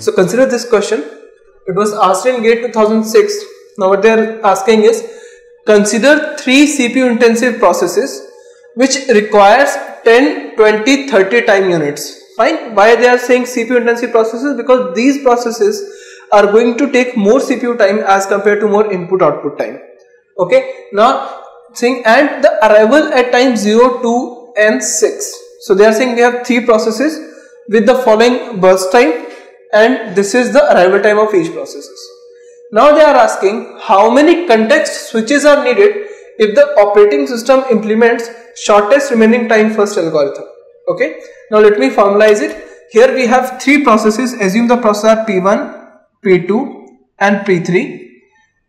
So consider this question. It was asked in GATE 2006. Now what they are asking is, consider 3 CPU intensive processes which requires 10, 20, 30 time units. Fine. Why they are saying CPU intensive processes? Because these processes are going to take more CPU time as compared to more input output time. Okay. Now saying, and the arrival at time 0, 2 and 6. So they are saying we have 3 processes with the following burst time, and this is the arrival time of each processes. Now they are asking how many context switches are needed if the operating system implements shortest remaining time first algorithm. Okay. Now let me formalize it. Here we have 3 processes. Assume the processes are P1, P2 and P3,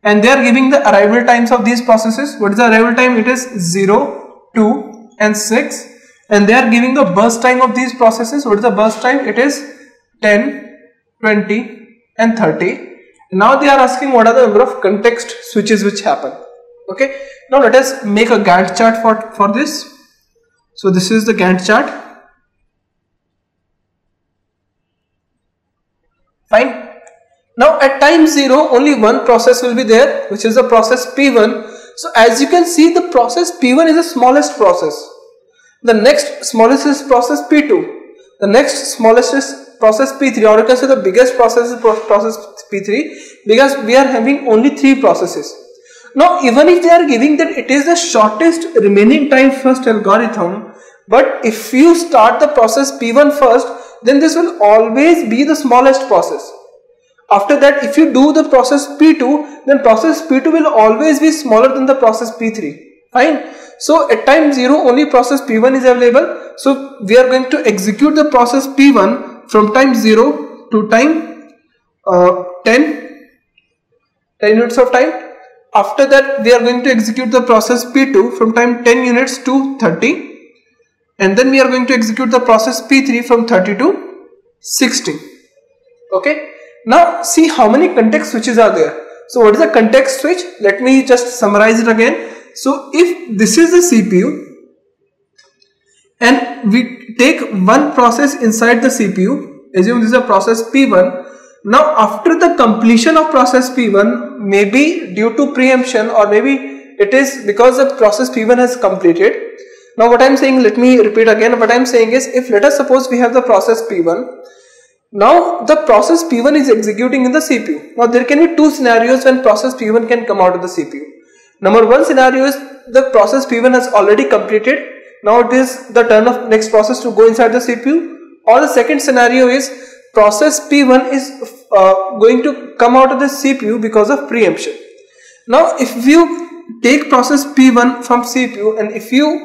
and they are giving the arrival times of these processes. What is the arrival time? It is 0, 2 and 6, and they are giving the burst time of these processes. What is the burst time? It is 10, 20 and 30. Now they are asking what are the number of context switches which happen. Okay. Now let us make a Gantt chart for this. So this is the Gantt chart. Fine. Now at time 0 only one process will be there, which is the process P1. So as you can see, the process P1 is the smallest process. The next smallest is process P2. The next smallest is process P3, or you can say the biggest process is process P3, because we are having only 3 processes. Now even if they are giving that it is the shortest remaining time first algorithm, but if you start the process P1 first, then this will always be the smallest process. After that, if you do the process P2, then process P2 will always be smaller than the process P3. Fine. So at time 0 only process P1 is available. So we are going to execute the process P1 from time 0 to time 10 units of time. After that, we are going to execute the process P2 from time 10 units to 30, and then we are going to execute the process P3 from 30 to 60. Okay. Now see how many context switches are there. So what is a context switch? Let me just summarize it again. So if this is the CPU and we take one process inside the CPU, assume this is a process P1. Now after the completion of process P1, maybe due to preemption, or maybe it is because the process P1 has completed. Now what I am saying, let me repeat again, what I am saying is, if let us suppose we have the process P1. Now the process P1 is executing in the CPU. Now there can be 2 scenarios when process P1 can come out of the CPU. Number 1 scenario is the process P1 has already completed. Now it is the turn of next process to go inside the CPU. Or the second scenario is process P1 is going to come out of the CPU because of preemption. Now if you take process P1 from CPU and if you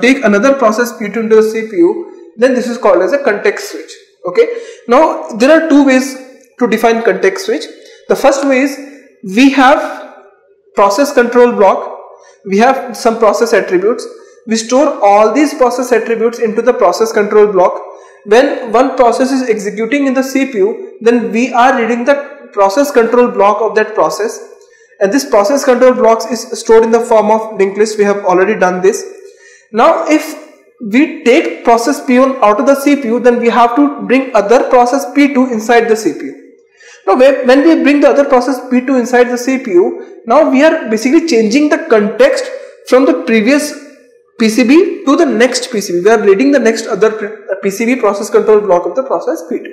take another process P2 into the CPU, then this is called as a context switch. Okay. Now there are 2 ways to define context switch. The first way is, we have process control block, we have some process attributes. We store all these process attributes into the process control block. When one process is executing in the CPU, then we are reading the process control block of that process, and this process control blocks is stored in the form of linked list. We have already done this. Now if we take process P1 out of the CPU, then we have to bring other process P2 inside the CPU. Now when we bring the other process P2 inside the CPU, now we are basically changing the context from the previous PCB to the next PCB. We are reading the next other PCB process control block of the process P2.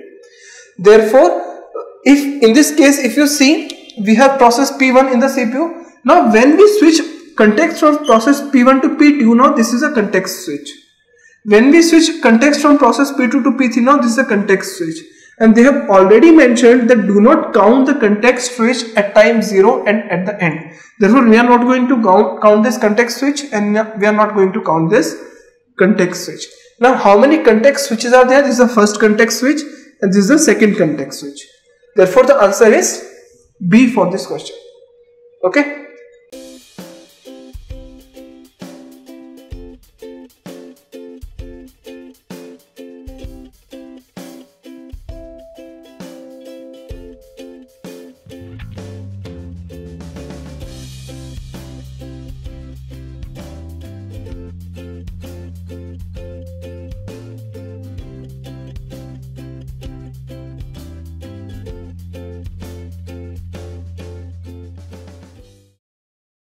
Therefore, if in this case, if you see, we have process P1 in the CPU. Now when we switch context from process P1 to P2, now this is a context switch. When we switch context from process P2 to P3, now this is a context switch. And they have already mentioned that do not count the context switch at time 0 and at the end. Therefore, we are not going to count this context switch, and we are not going to count this context switch. Now, how many context switches are there? This is the first context switch, and this is the second context switch. Therefore, the answer is B for this question. Okay.